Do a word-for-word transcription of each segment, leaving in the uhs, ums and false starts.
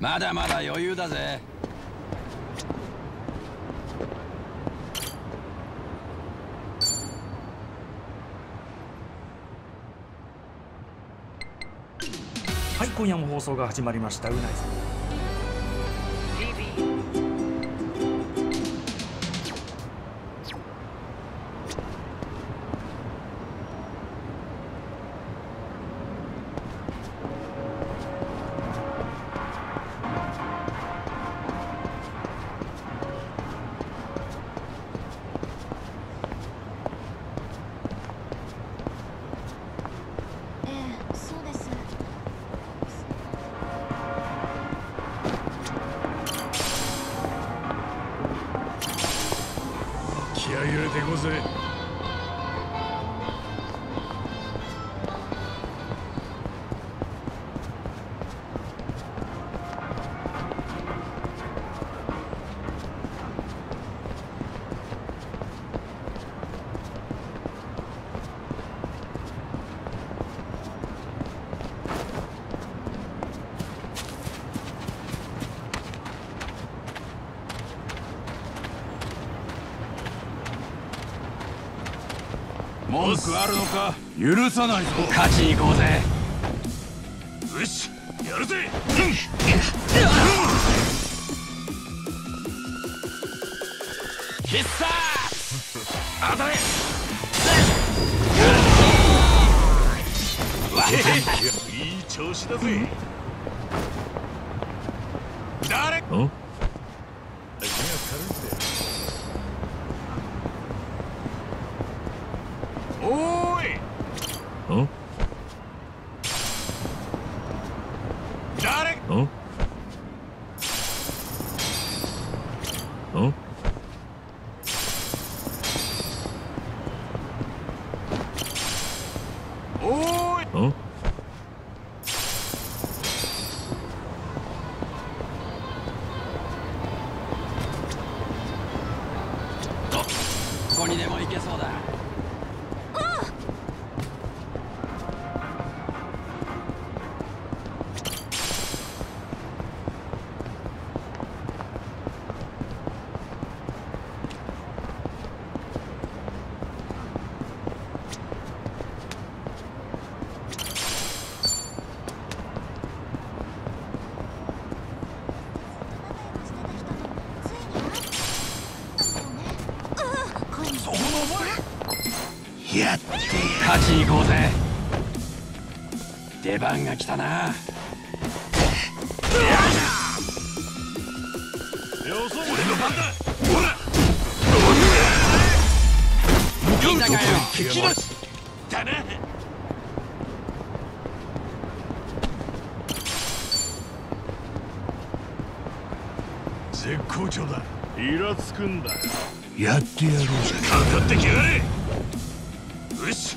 まだまだ余裕だぜ。はい、今夜も放送が始まりました。うないさん。文句あるのか？許さないぞ。勝ちに行こうぜ。よし、やるぜ。必殺。当たれ。いい調子だぜ。誰？ん？出番が来たな。よそ、俺の番だ。ほら。みんながよ、引き出し。だな。絶好調だ。イラつくんだ。やってやろうぜ。かかってきやがれ。よし。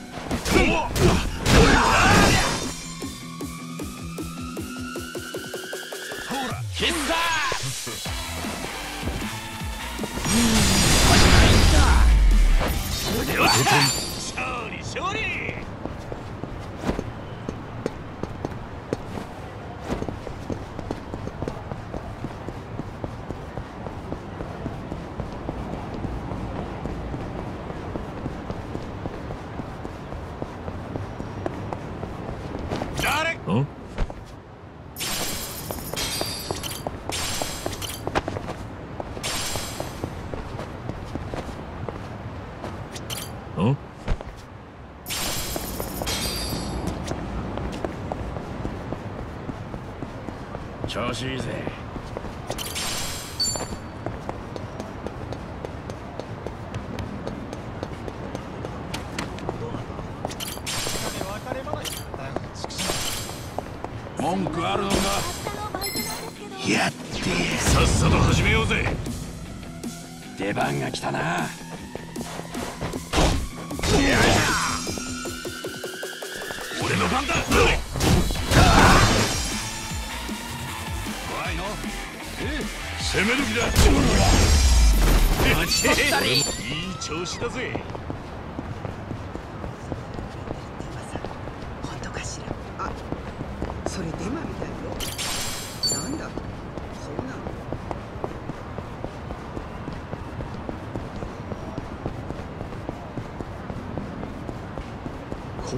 調子いいぜ。文句あるのか？やってえ。さっさと始めようぜ。出番が来たな。俺の番だ。攻める気だ。いい調子だぜ。本当かしら。あ、それデマみたいよ。なんだ。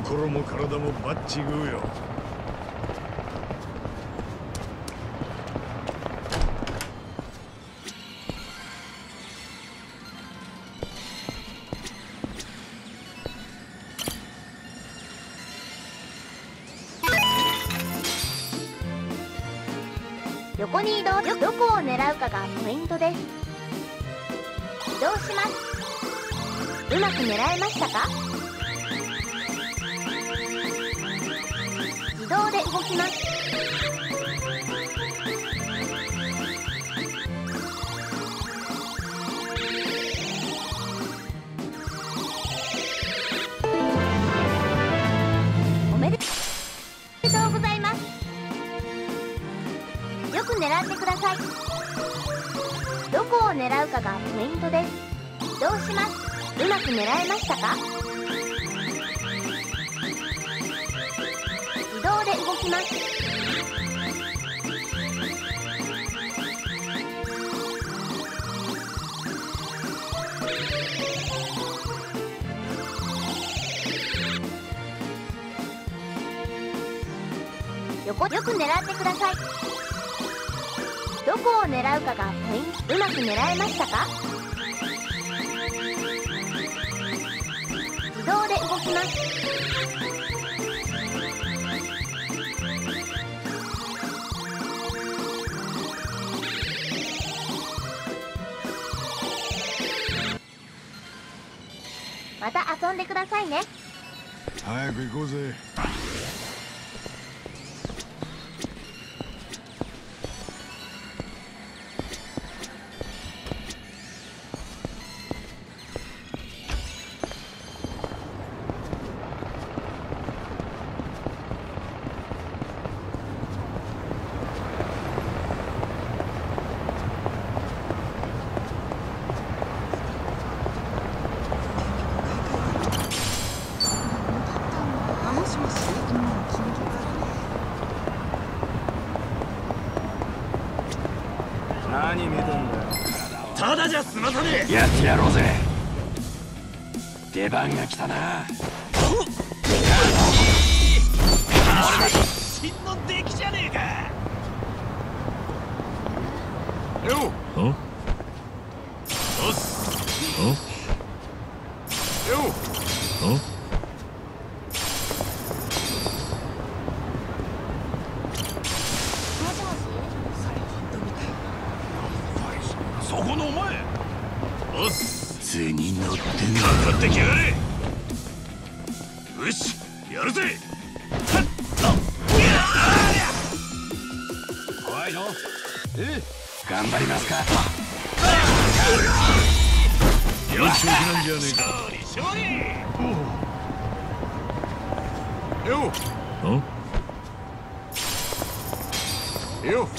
心も体もバッチグーよ。横に移動、どこを狙うかがポイントです。移動します。うまく狙えましたか？自動で動きます。おめでとうございます。よく狙ってください。どこを狙うかがポイントです。移動します。うまく狙えましたか？で動きます。横、よく狙ってください。どこを狙うかがポイント。うまく狙えましたか？自動で動きます。また遊んでくださいね。早く行こうぜ。何見てんだよ。ただじゃ済まさねえ。やってやろうぜ。出番が来たな。真の出来じゃねえかよ。おっおっおっおっ図に乗ってかかってきやがれ。よし、やるぜ。はっと怖いの？ええ、頑張りますか。よし、なんじゃねえか。勝利、勝利。よっよっ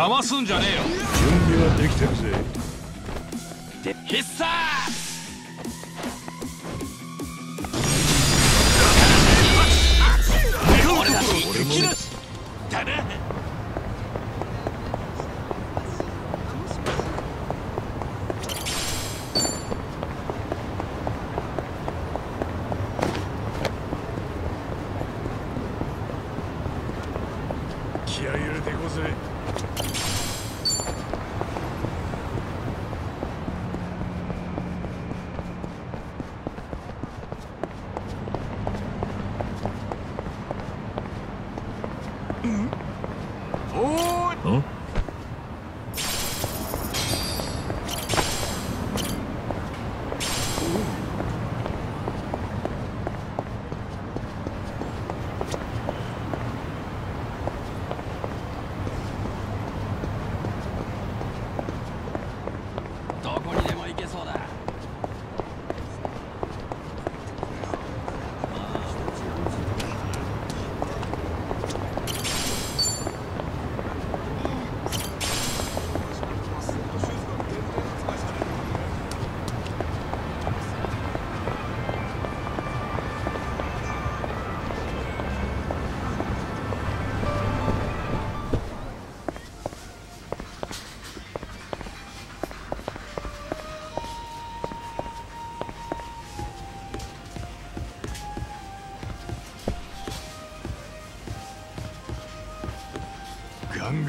邪魔すんじゃねえよ。準備はできてるぜ。で、必殺。俺だし、俺も。だな。気合い入れていこうぜ。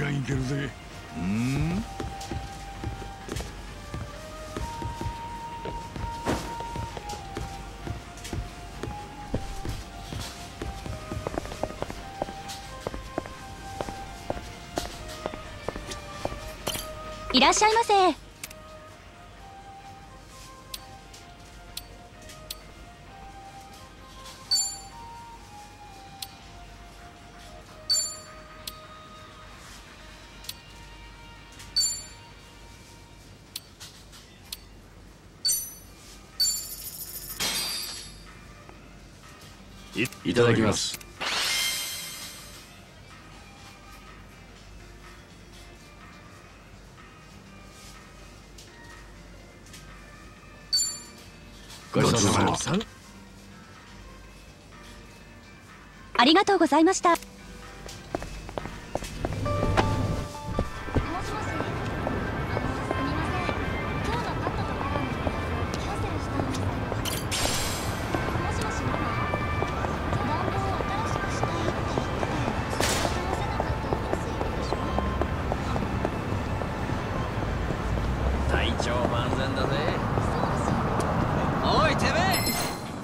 ゃいけるぜ。うん、いらっしゃいませ。い、いただきます。ごちそうさまでした。ありがとうございました。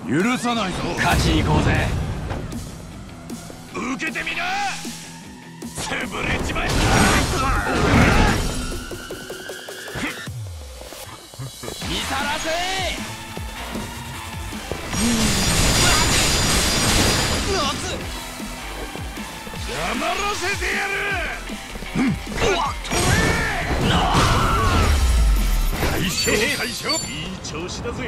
許さないぞ。勝ちに行こうぜ。受けてみな。潰れちまえ。見さらせ。ノツ。黙らせてやる。うわっ。解消解消。いい調子だぜ。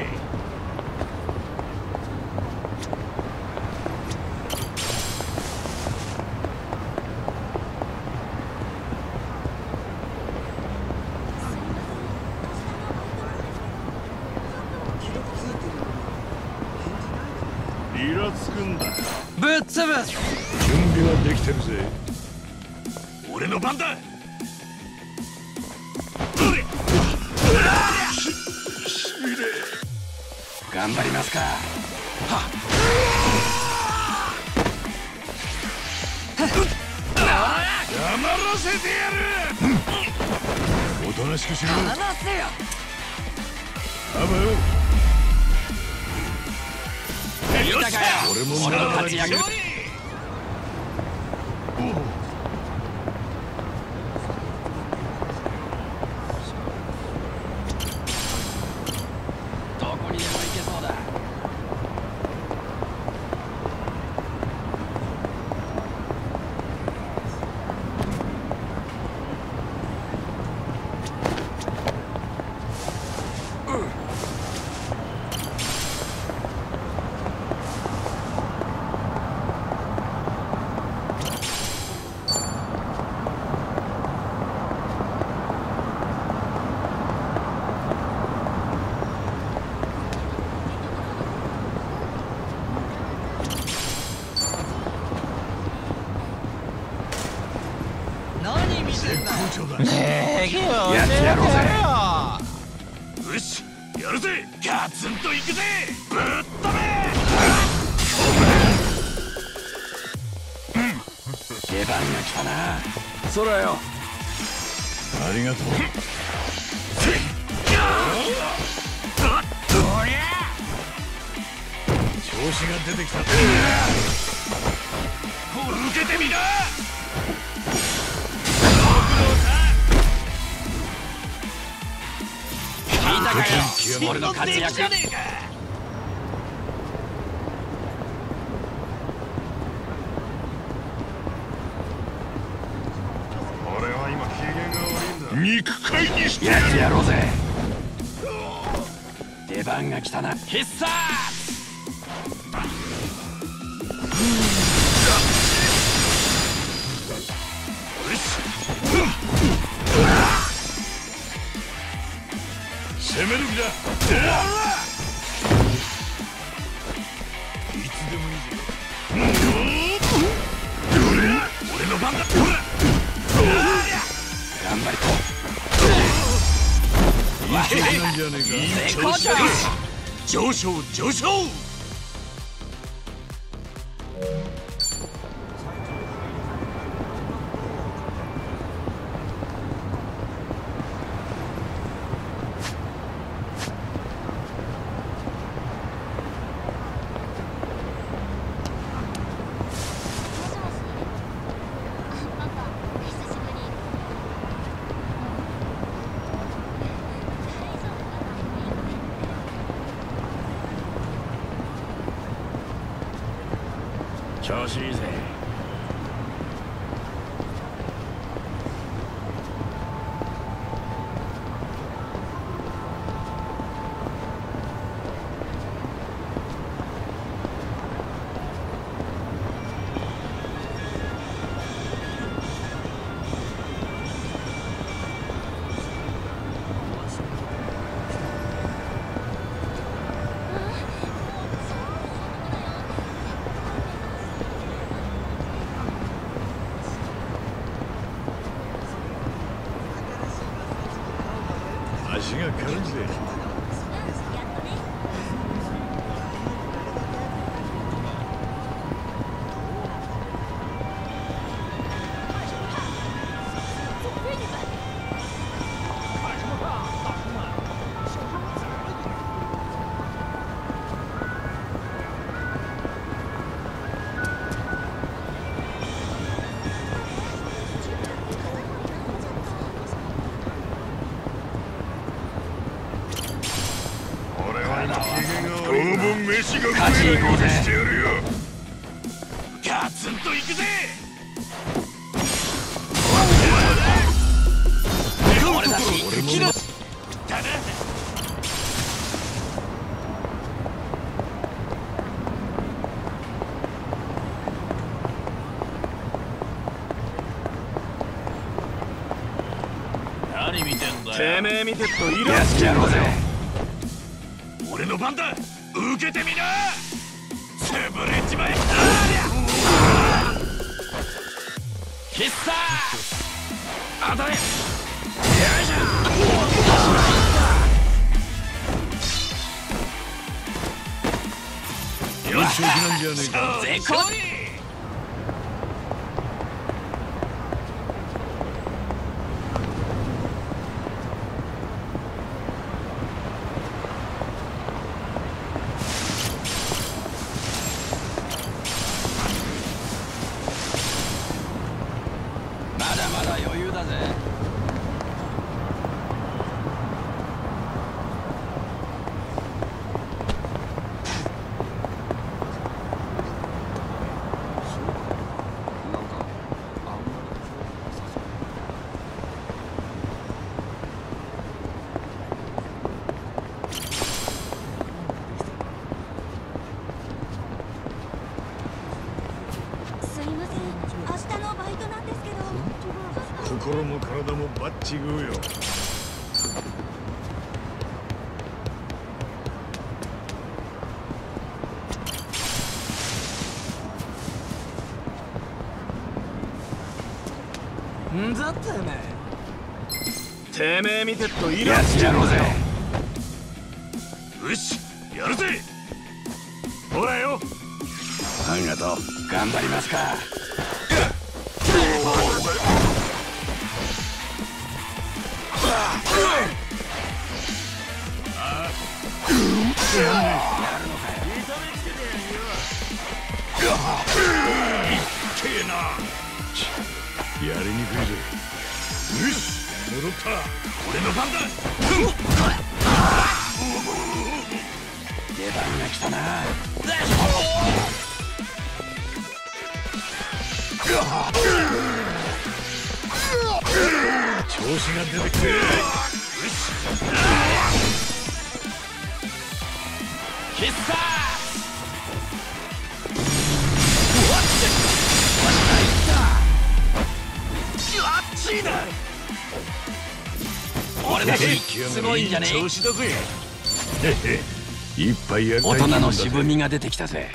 ぶっつぶす。準備はできてるぜ。俺の番だ。頑張りますか。黙らせてやる。おとなしくしろ。離せよ。あばよ。よっしゃ、俺も勝ち上げる。どこにでも行けそうだ。やってやろうぜ。よし、やるぜ。ガツンと行くぜ。ぶっ飛べ。出番が来たな。そらよ。ありがとう。おりゃ。調子が出てきた。受けてみな。俺の活躍。俺は今機嫌が悪いんだ。肉塊にしてやってやろうぜ。出番が来たな。必殺。攻める気だ。いつでもいいぜ。俺の番だ。頑張れと。いい調子だ。上昇上昇。調子いいぜ。足が軽いぜ。勝ちに行こうぜ。ガツンと行くぜ。俺たち生きる。何見てんだよ。てめえ見てっとイラつきやろうぜ。俺の番だ。受けてみな。潰れちまえ。必殺。当たれ。よいしょ。よし、なんじゃねえか。絶好。心も体もバッチグーよ。んざてめえ。てめえ見てっとイラつきやろうぜ。よし、やるぜ。ほらよ。ありがとう。頑張りますか。やるのかよ。痛めつけてやるよ。いってえな。やりにくいぜ。よし、戻った。俺の番だ。出番が来たな。調子が出てきて。よし。必殺！俺たちすごいんじゃねえ。調子だぜ。いっぱいやった。大人の渋みが出てきたぜ。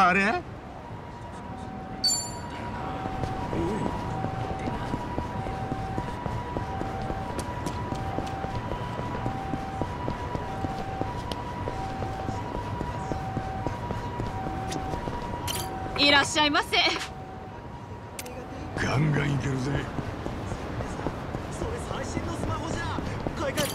あれ？いらっしゃいませ。ガンガンいけるぜ。それ最新のスマホじゃ。買い替え。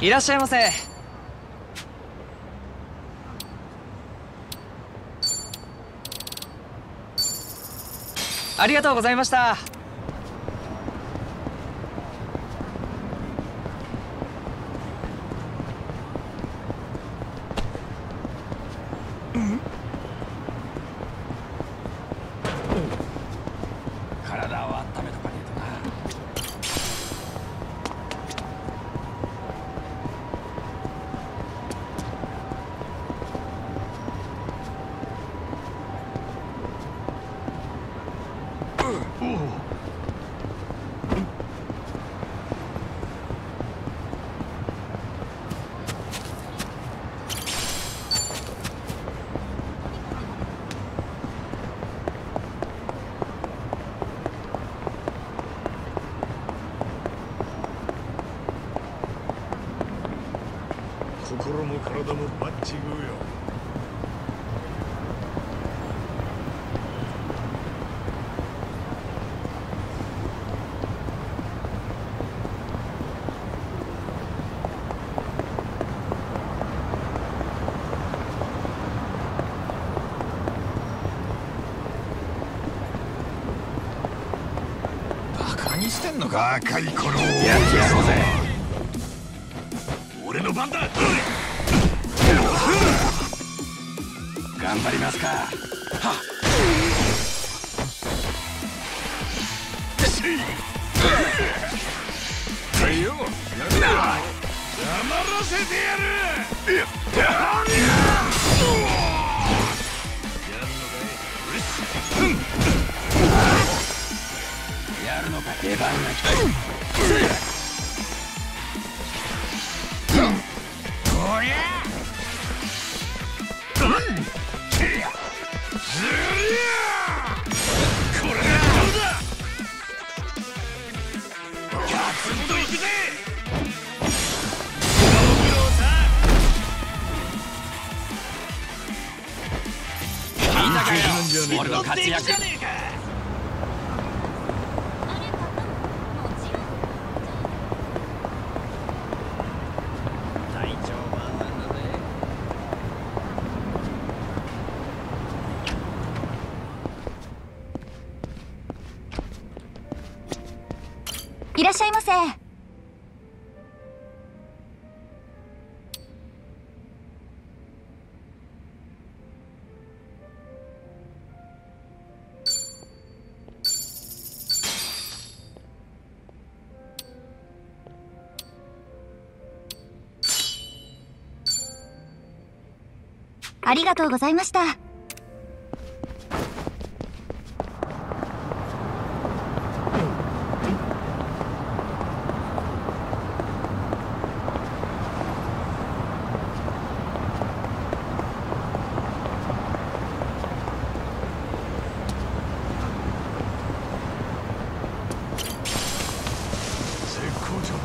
いらっしゃいませ。ありがとうございました。心も体もバッチグーよ。バカにしてんのか、赤い頃をやってやろうぜ。 俺の番だ。頑張りますか。はっ。はいよ。な。黙らせてやる。やるのかい。やるのか、出番が来た。 俺の活躍。いらっしゃいませ。ありがとうございました。絶好調だ。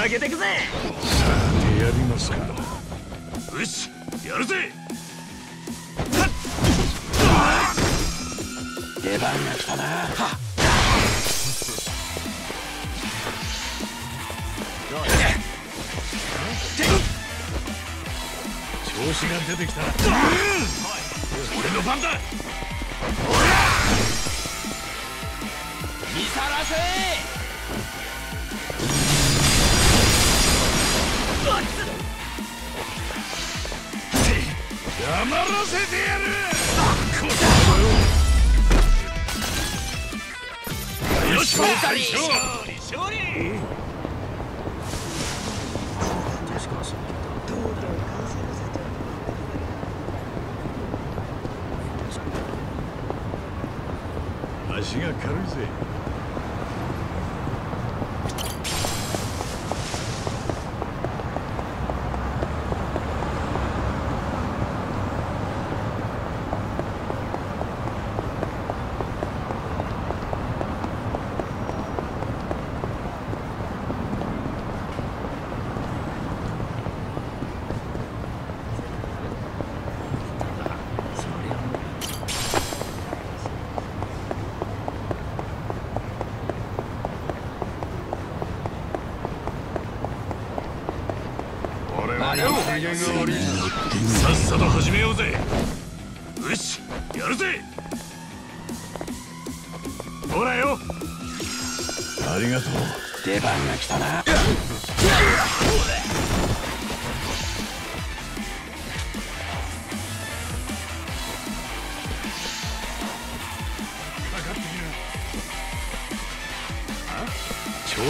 上げてくぜ。さてやりますか。よし、やるぜ。出番が来たな。調子が出てきた。俺の番だ。見さらせ。 黙らせてやる。よし、勝利勝利。足が軽いぜ。あれをさっさと始めようぜ。よし、やるぜ。ほらよ。ありがとう。出番が来たな。調子。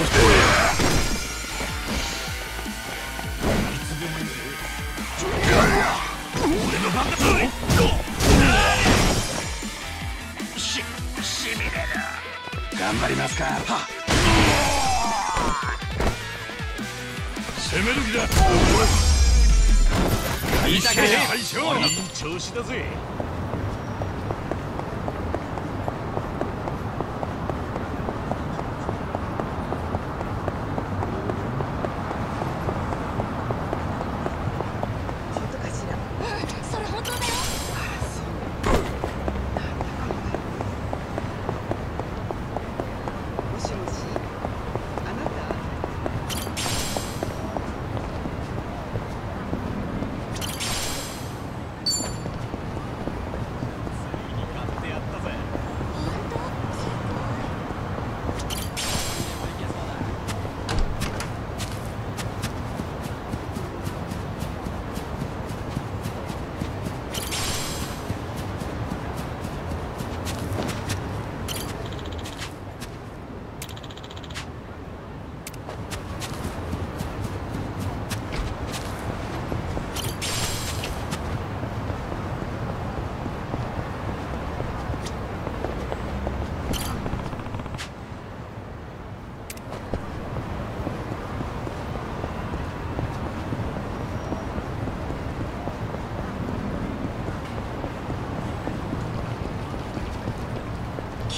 頑張りますか。攻める気だ。いい調子だぜ。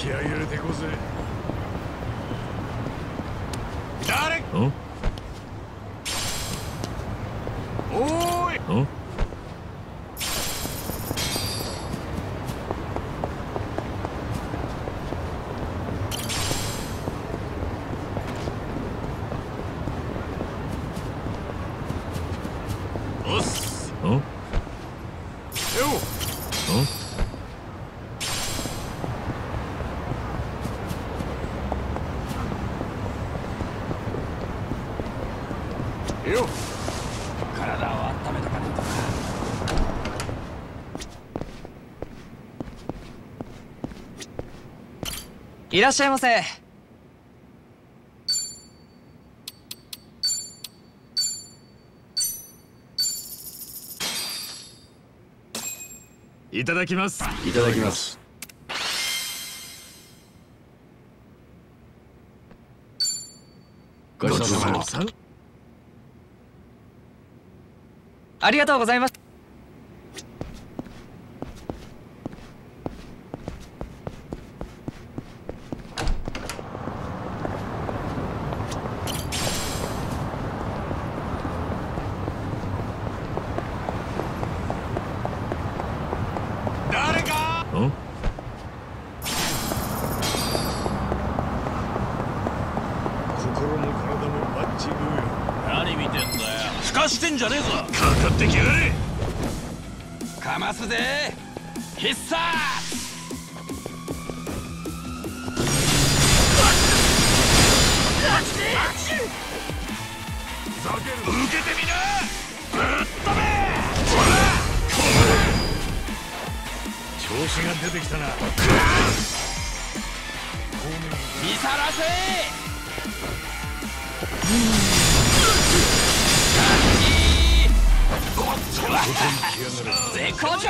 気合い入れていこうぜ。誰？ん？おーい。ん？おっす。ん？よ。ん？ よ、体を温めとかないとないらっしゃいませ。いただきます。いただきます。 ごちそうさまでした。 ありがとうございます。誰か？ん？心も体もバッチグーよ。 何見てんだよ。ふかしてんじゃねえぞ。かかってきやがれ。かますぜ。必殺。受けてみな。ぶっ飛べ。調子が出てきたな。見さらせ。 絶好調。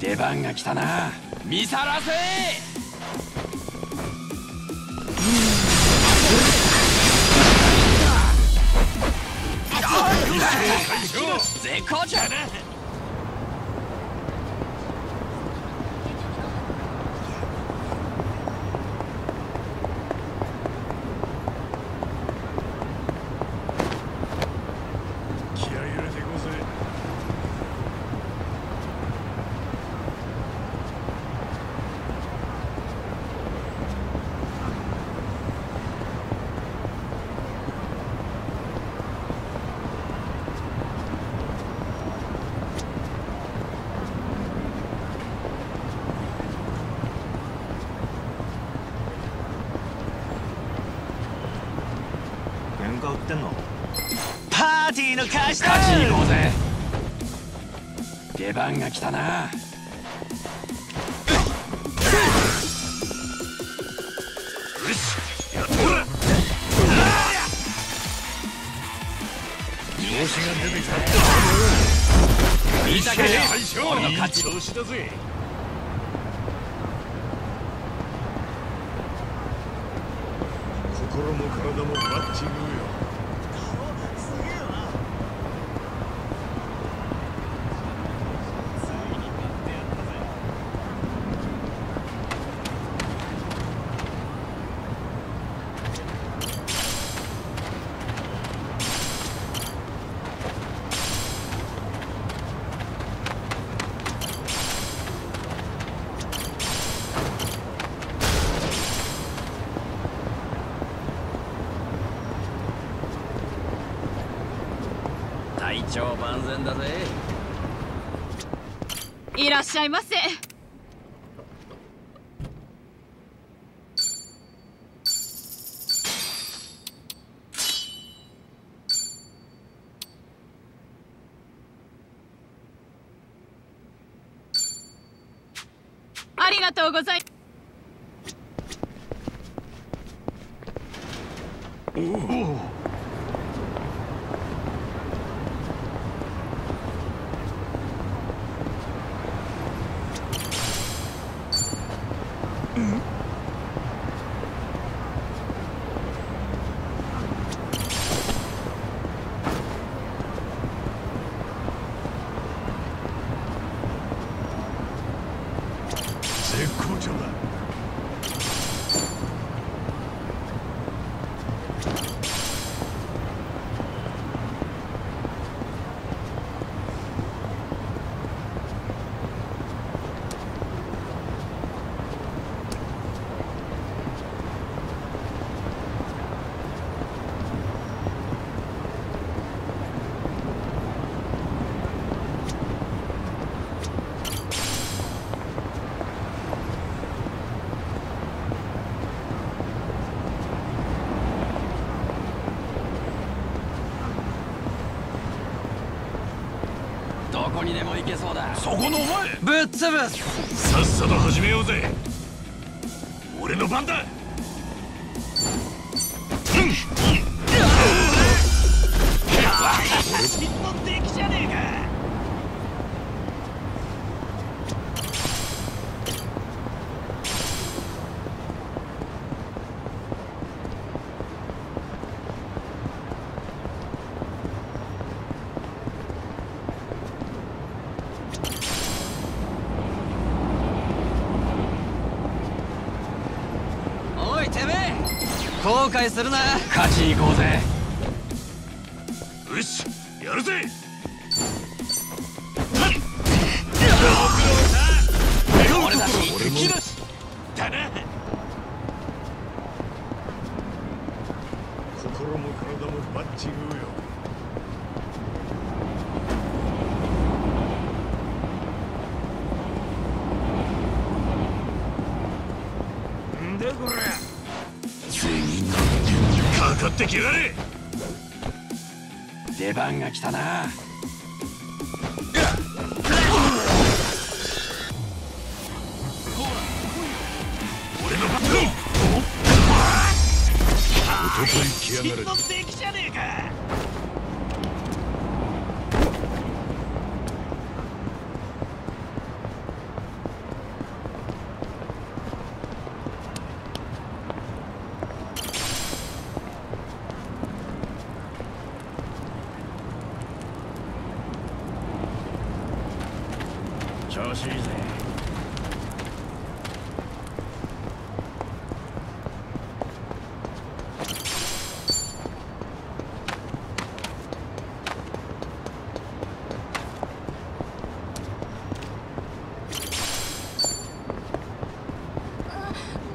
出番が来たな。見さらせ。 絶好調。ってんの？パーティーの貸しだ！勝ちに行こうぜ。出番が来たな。よし、やっとる。調子が出てきた。見たかね。俺の勝ち。調子だぜ。心も体もバッチグーよ。超万全だぜ。いらっしゃいませ。ありがとうござい。おお。どこにでも行けそうだ。そこのお前、ぶっ潰す。さっさと始めようぜ。俺の番だ。尻尾できじゃねえか。後悔するな。勝ちに行こうぜ。よし、やるぜ。俺だし、俺もだな。心も体もバッチグーよ。んでこれ。かかってきやがれ。出番が来たな。俺のバトル。おととい来やがれ。新敵じゃねえか。調子いいぜ。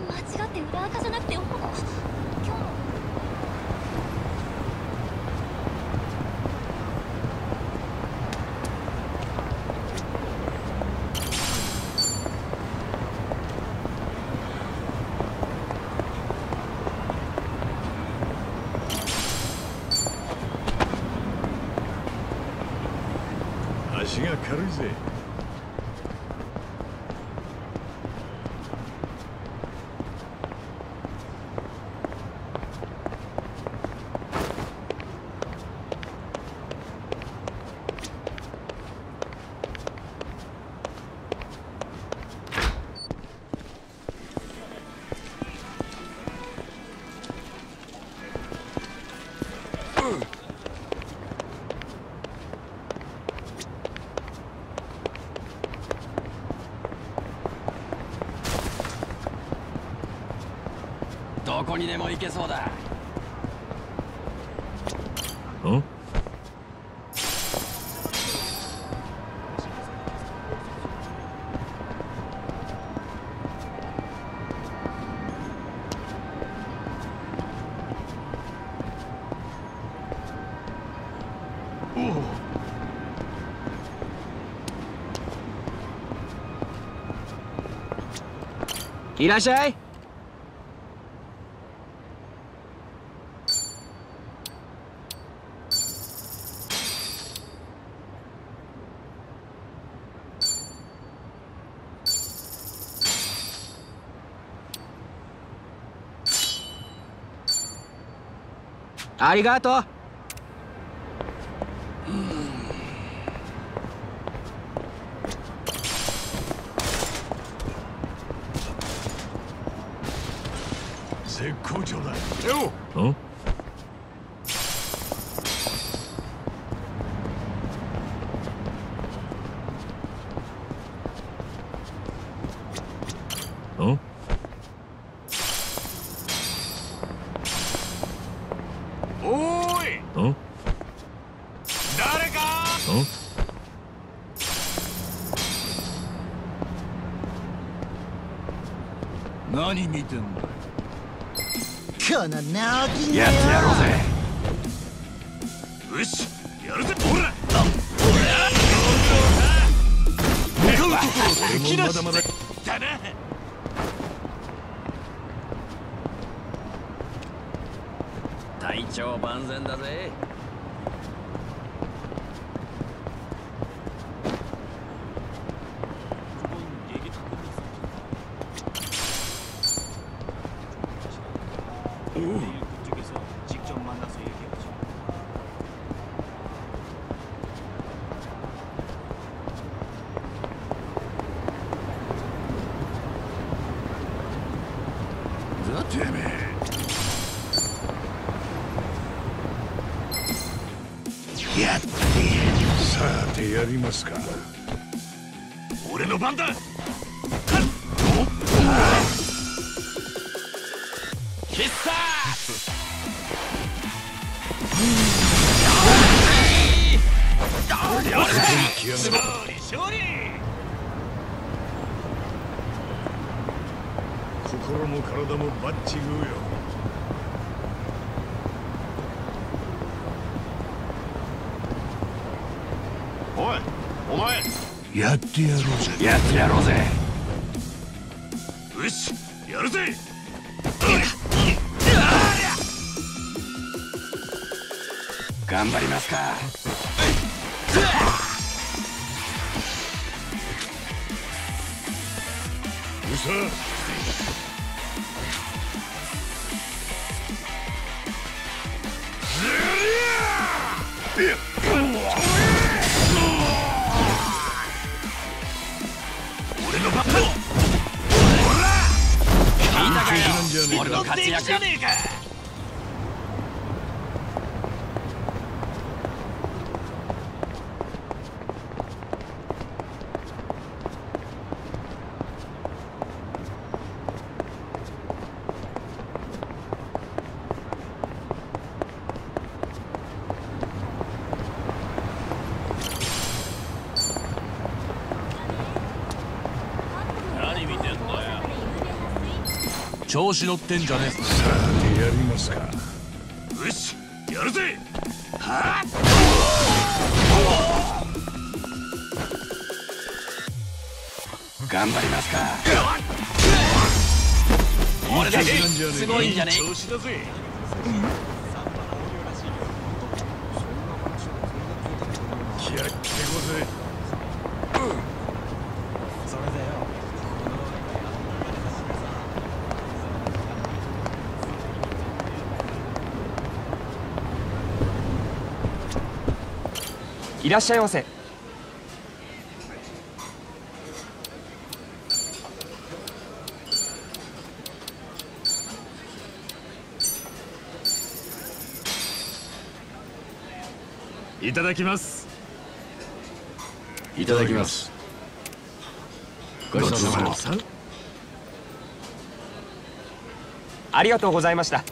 間違って裏垢じゃなくてほら今日の。足が軽いぜ。どこにでも行けそうだ。うん？いらっしゃい。ありがとう。絶好調だよ。うん？何見てんだ。この直樹がやってやろうぜ。よし、やるぜ。ほら、ほら、向かうところを敵なしだな。体調万全だぜ。やってさてやりますか。俺の番だ。はっ必殺勝利。心も体もバッチグーよ。おい、お前やってやろうぜ。やってやろうぜ。よし、やるぜ。頑張りますか。うそ。俺の活躍じゃねえか。何見てんのよ。調子乗ってんじゃねえ。さてやりますか。よし、やるぜ。はあ、頑張りますか。俺だけすごいんじゃねえ。調子だぜ。気合いってこぜ。それだよ。いらっしゃいませ。いただきます。いただきます。ごちそうさまでした。ありがとうございました。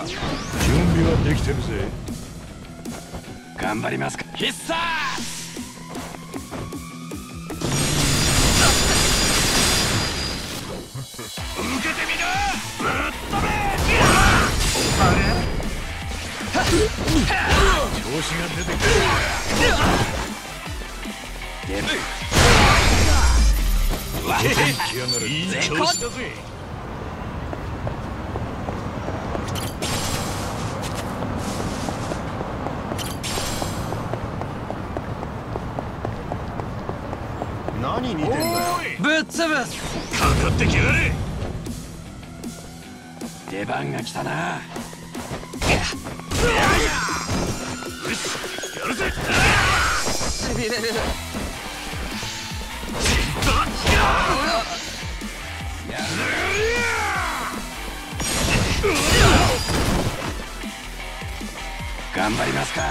準備はできてるぜ。頑張りますか。必殺。受けてみろ。ぶっ飛べ。あれ。調子が出てくる。いい調子だぜ。かかってきやがれ。出番が来たな。よし、やるぜ。しびれる。頑張りますか。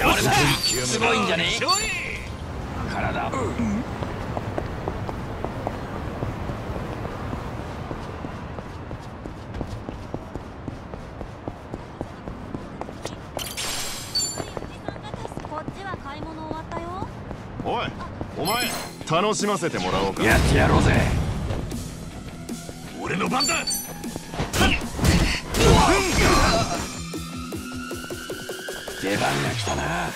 よし、すごいんじゃねえ。体、うん、おい、お前楽しませてもらおうか。やってやろうぜ。俺の番だ。出番が来たな。はっ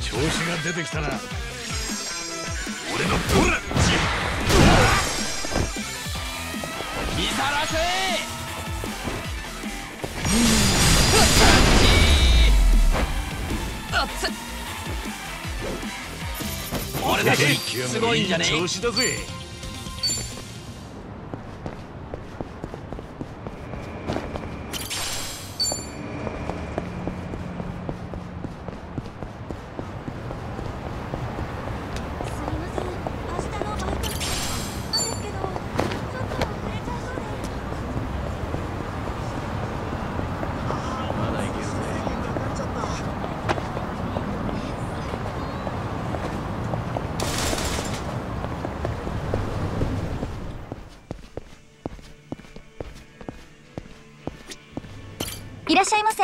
調子が出てきたな。俺のボラ見さらせ。俺だけすごいんじゃねえ。調子だぜ。いらっしゃいませ。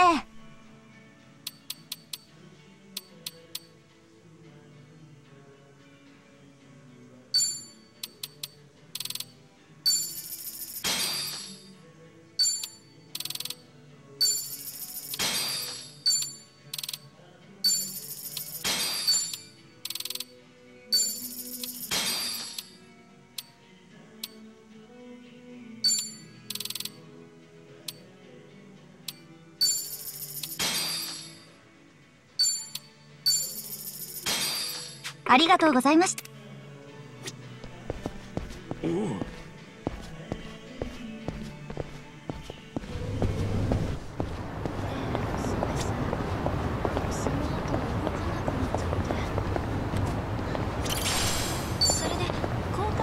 ありがとうございました。おう。それで交換とか。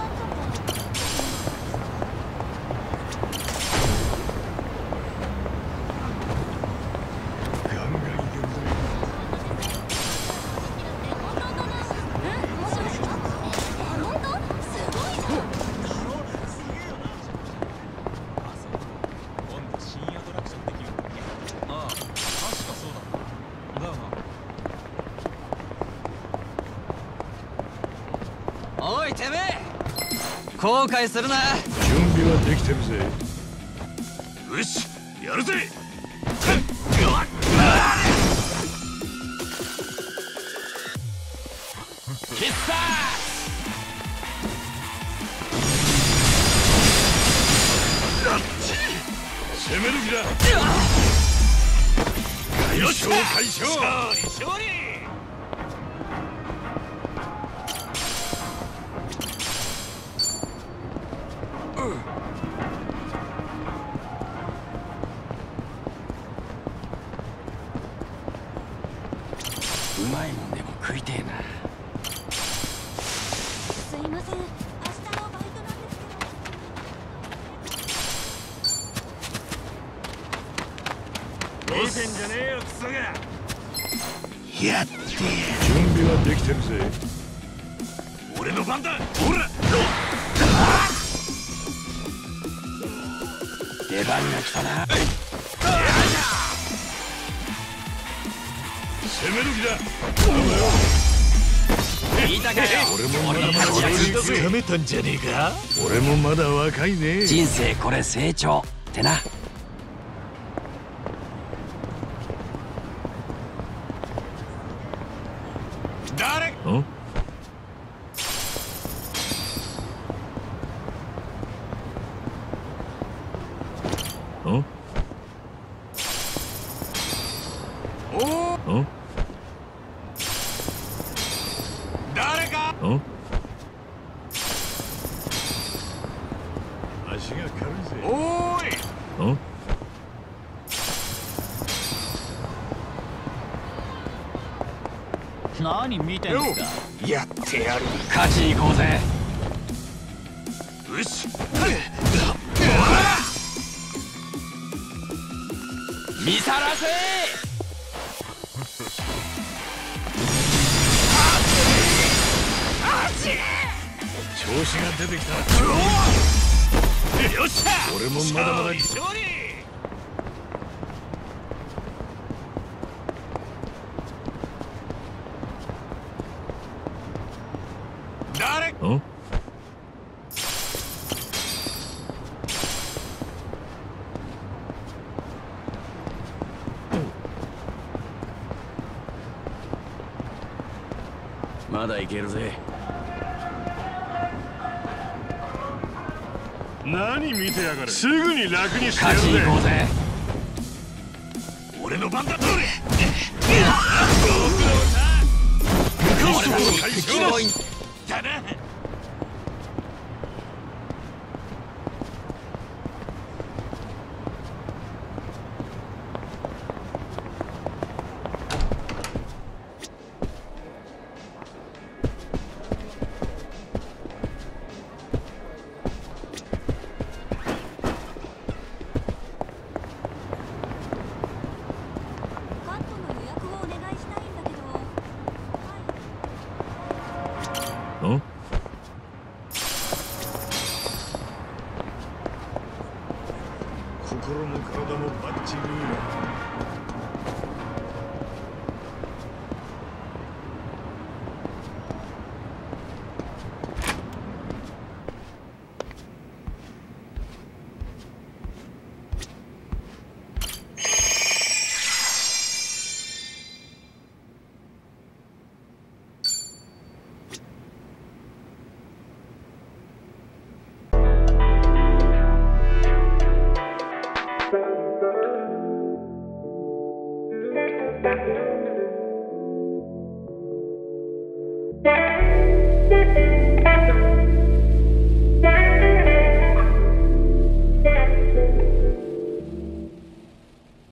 おいてめえ、後悔するな。準備はできてるぜ。よし、やるぜ。キッサーラッチ攻める気だ。よし、解消勝利勝利。うまいもんでも食いてえな。すいません、明日のバイトなんですけど。見てんじゃねえよクソが。やって準備はできてるぜ。俺の番だ。ほら出番が来たな。攻める気だ。俺もめたんじゃねえか。俺もまだ若いね。人生これ成長ってな。誰？ん？ん？お？ん？誰か？うん？足が軽いぜ。おーい。うん？何見てんすか？やってやる。勝ちに行こうぜ。うし。見さらせ。調子が出てきた。よっしゃ。俺もまだまだ勝利。誰？うん？まだいけるぜ。何見てやがる。すぐに楽にしてやるぜ。勝ち行こうぜ。俺の番だ。どれ。俺たち敵のインだな。ん？